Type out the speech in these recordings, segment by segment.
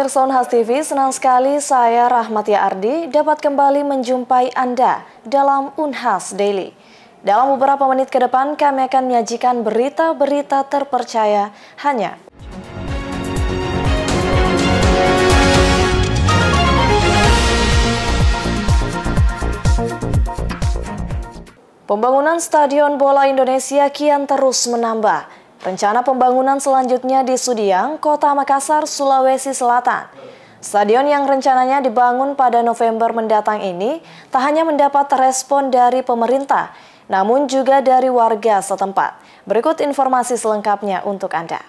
pemirsa Unhas TV, senang sekali saya Rahmatia Ardi dapat kembali menjumpai Anda dalam Unhas Daily. Dalam beberapa menit ke depan kami akan menyajikan berita-berita terpercaya hanya. Pembangunan Stadion Bola Indonesia kian terus menambah. Rencana pembangunan selanjutnya di Sudiang, Kota Makassar, Sulawesi Selatan. Stadion yang rencananya dibangun pada November mendatang ini tak hanya mendapat respon dari pemerintah, namun juga dari warga setempat. Berikut informasi selengkapnya untuk Anda.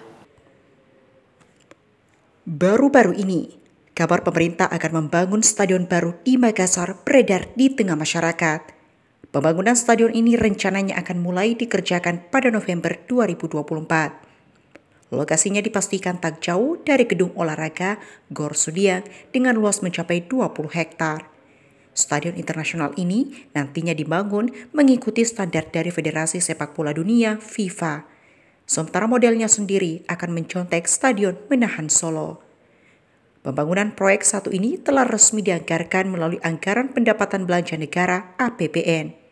Baru-baru ini, kabar pemerintah akan membangun stadion baru di Makassar beredar di tengah masyarakat. Pembangunan stadion ini rencananya akan mulai dikerjakan pada November 2024. Lokasinya dipastikan tak jauh dari gedung olahraga Gor Sudiang dengan luas mencapai 20 hektar. Stadion internasional ini nantinya dibangun mengikuti standar dari Federasi Sepak Bola Dunia FIFA. Sementara modelnya sendiri akan mencontek Stadion Manahan Solo. Pembangunan proyek satu ini telah resmi dianggarkan melalui Anggaran Pendapatan Belanja Negara (APBN).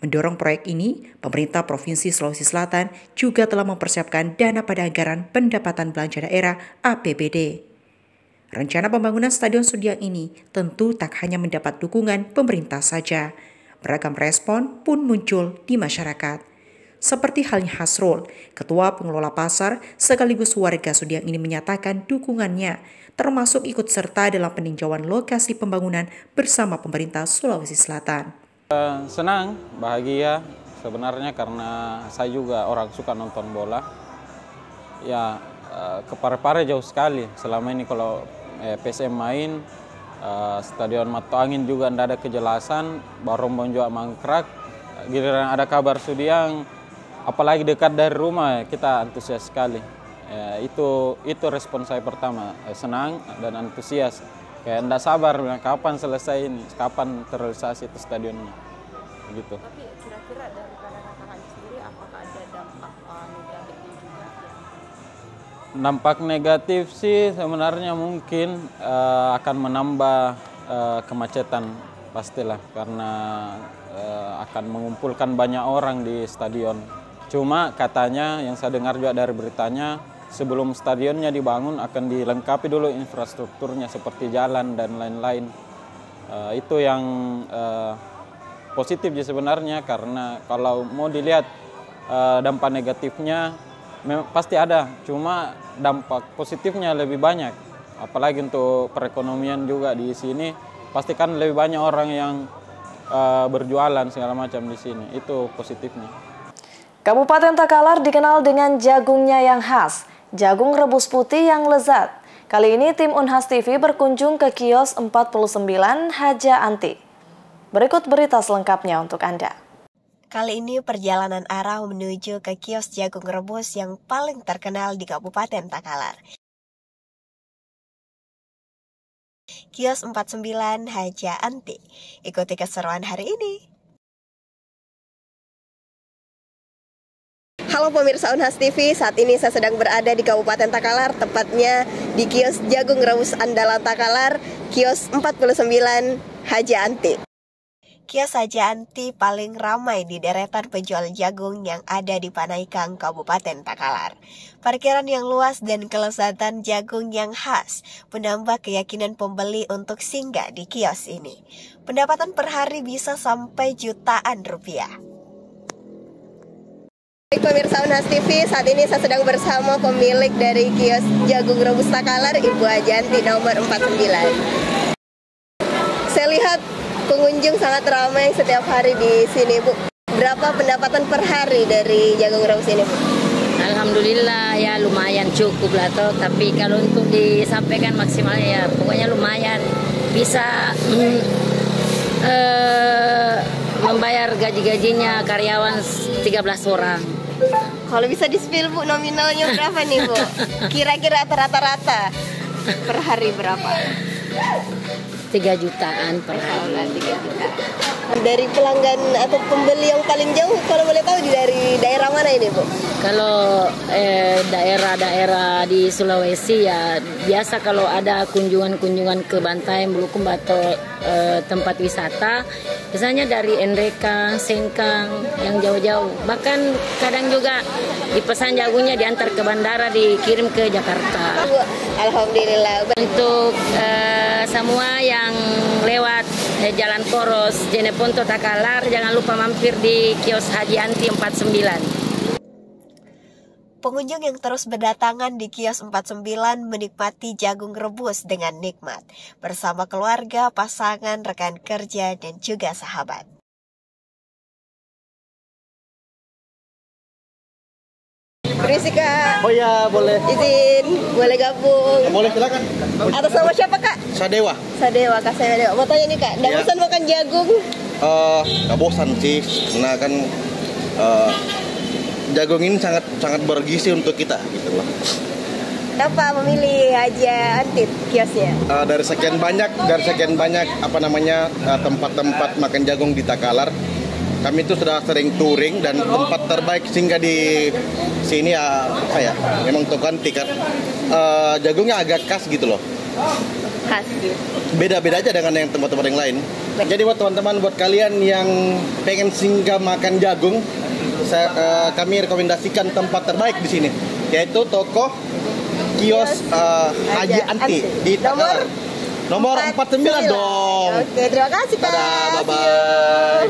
Mendorong proyek ini, pemerintah Provinsi Sulawesi Selatan juga telah mempersiapkan dana pada Anggaran Pendapatan Belanja Daerah (APBD). Rencana pembangunan Stadion Sudiang ini tentu tak hanya mendapat dukungan pemerintah saja, beragam respon pun muncul di masyarakat. Seperti halnya Hasrul, ketua pengelola pasar sekaligus warga Sudiang ini menyatakan dukungannya, termasuk ikut serta dalam peninjauan lokasi pembangunan bersama pemerintah Sulawesi Selatan. Senang, bahagia sebenarnya karena saya juga orang suka nonton bola. Ya, ke Pare-Pare jauh sekali. Selama ini kalau PSM main, Stadion Mato Angin juga tidak ada kejelasan, Barombong juga mangkrak, giliran ada kabar Sudiang, apalagi dekat dari rumah, kita antusias sekali. Ya, itu respon saya pertama, senang dan antusias. Kayak tidak sabar, kapan selesai ini, kapan terrealisasi itu stadionnya. Begitu. Tapi kira-kira dari kalangan kakaknya sendiri, apakah ada dampak negatifnya juga? Dampak negatif sih sebenarnya mungkin akan menambah kemacetan, pastilah, karena akan mengumpulkan banyak orang di stadion. Cuma katanya yang saya dengar juga dari beritanya, sebelum stadionnya dibangun akan dilengkapi dulu infrastrukturnya seperti jalan dan lain-lain. Itu yang positif sebenarnya, karena kalau mau dilihat dampak negatifnya pasti ada, cuma dampak positifnya lebih banyak. Apalagi untuk perekonomian juga di sini, pasti kan lebih banyak orang yang berjualan segala macam di sini. Itu positifnya. Kabupaten Takalar dikenal dengan jagungnya yang khas, jagung rebus putih yang lezat. Kali ini tim Unhas TV berkunjung ke kios 49 Hajja Anti. Berikut berita selengkapnya untuk Anda. Kali ini perjalanan arah menuju ke kios jagung rebus yang paling terkenal di Kabupaten Takalar. Kios 49 Hajja Anti. Ikuti keseruan hari ini. Halo pemirsa Unhas TV, saat ini saya sedang berada di Kabupaten Takalar, tepatnya di kios jagung rebus andalan Takalar, kios 49 Hajja Anti. Kios Hajja Anti paling ramai di deretan penjual jagung yang ada di Panaikang, Kabupaten Takalar. Parkiran yang luas dan kelezatan jagung yang khas menambah keyakinan pembeli untuk singgah di kios ini. Pendapatan per hari bisa sampai jutaan rupiah. Baik pemirsa Unhas TV, saat ini saya sedang bersama pemilik dari kios jagung rebus Takalar, Ibu Hajja Anti nomor 49. Saya lihat pengunjung sangat ramai setiap hari di sini, Bu. Berapa pendapatan per hari dari jagung rebus ini, Bu? Alhamdulillah ya, lumayan cukup lah toh. Tapi kalau untuk disampaikan maksimalnya ya pokoknya lumayan. Bisa membayar gaji-gajinya karyawan 13 orang. Kalau bisa di-spill, Bu, nominalnya berapa nih, Bu? Kira-kira rata-rata per hari berapa? 3 jutaan per hari. 3 juta. dari pelanggan atau pembeli yang paling jauh, kalau boleh tahu dari daerah mana ini, Bu? Kalau daerah-daerah di Sulawesi ya biasa kalau ada kunjungan-kunjungan ke Bantai, Melukum, Bato, tempat wisata, biasanya dari Endreka, Sengkang, yang jauh-jauh. Bahkan kadang juga dipesan jagungnya diantar ke bandara, dikirim ke Jakarta. Bu, alhamdulillah. Untuk semua yang lewat Jalan Poros, Jeneponto, Takalar, jangan lupa mampir di kios Hajja Anti 49. Pengunjung yang terus berdatangan di kios 49 menikmati jagung rebus dengan nikmat bersama keluarga, pasangan, rekan kerja, dan juga sahabat. Berisi, Kak. Oh ya, boleh. Izin, boleh gabung. Boleh, silakan. Atas nama siapa, Kak? Sadewa. Sadewa, Kak Sadewa. Mau tanya nih, Kak, nggak bosan makan jagung? Nggak bosan sih, karena kan jagung ini sangat bergizi untuk kita, gitu loh. Kenapa memilih Hajja Anti kiosnya? Dari sekian banyak tempat-tempat makan jagung di Takalar, kami itu sudah sering touring dan tempat terbaik sehingga di sini ya saya memang tukang tiket jagungnya agak khas gitu loh. Khas. Beda-beda aja dengan yang tempat-tempat yang lain. Jadi buat teman-teman, buat kalian yang pengen singgah makan jagung, kami rekomendasikan tempat terbaik di sini, yaitu toko kios Hajja Anti di Takalar. Nomor 49 dong. Oke, terima kasih, Kak. Dadah, bye-bye.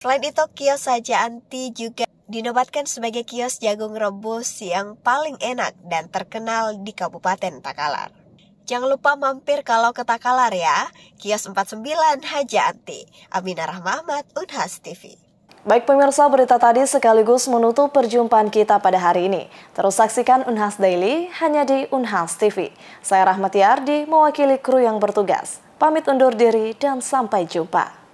Selain itu, kios Hajja Anti juga dinobatkan sebagai kios jagung rebus yang paling enak dan terkenal di Kabupaten Takalar. Jangan lupa mampir kalau ke Takalar ya, kios 49 Hajja Anti. Aminah Rahmat, Unhas TV. Baik pemirsa, berita tadi sekaligus menutup perjumpaan kita pada hari ini. Terus saksikan Unhas Daily hanya di Unhas TV. Saya Rahmat Yardi mewakili kru yang bertugas. Pamit undur diri dan sampai jumpa.